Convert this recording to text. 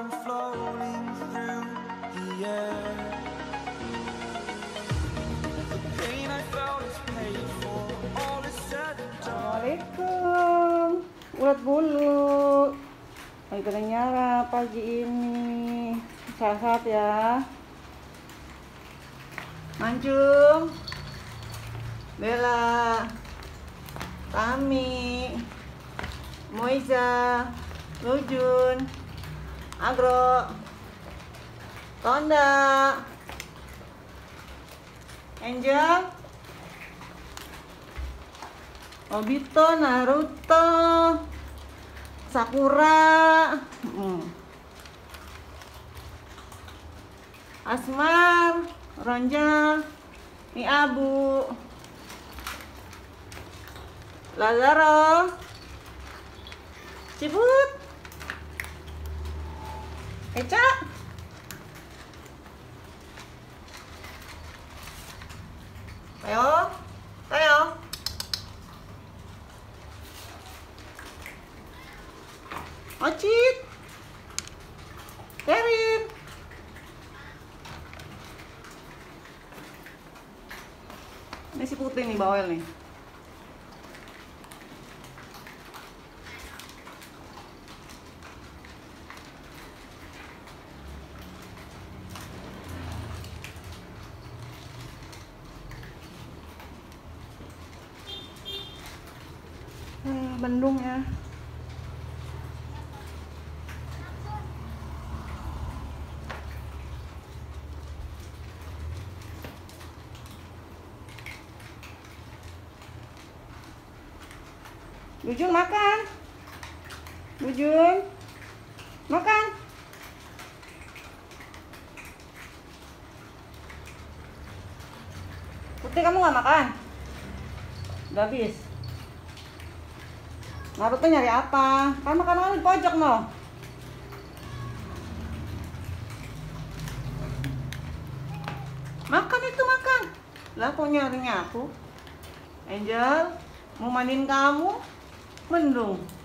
I'm floating through the air. The pain I felt is paid for. All is said and done. Assalamualaikum. Ulat bulu. Lagi ternyara pagi ini. Sehat ya. Mancung. Bella. Tami. Moiza. Lujun, Agro, Tonda, Angel, Obito, Naruto, Sakura, Asmar, Ronja, Miabu, Lazaro, Ciput, Eca, Tayo, Tayo, Ocit, Kerin, ini si putih nih bawel nih. Bandung ya. Bujun makan. Bujun makan. Putih kamu nggak makan? Udah habis. Naruto nyari apa? Kan makanan di pojok noh. Makan itu makan. Lah kok nyarinya aku? Angel, mau mandiin kamu? Mendung.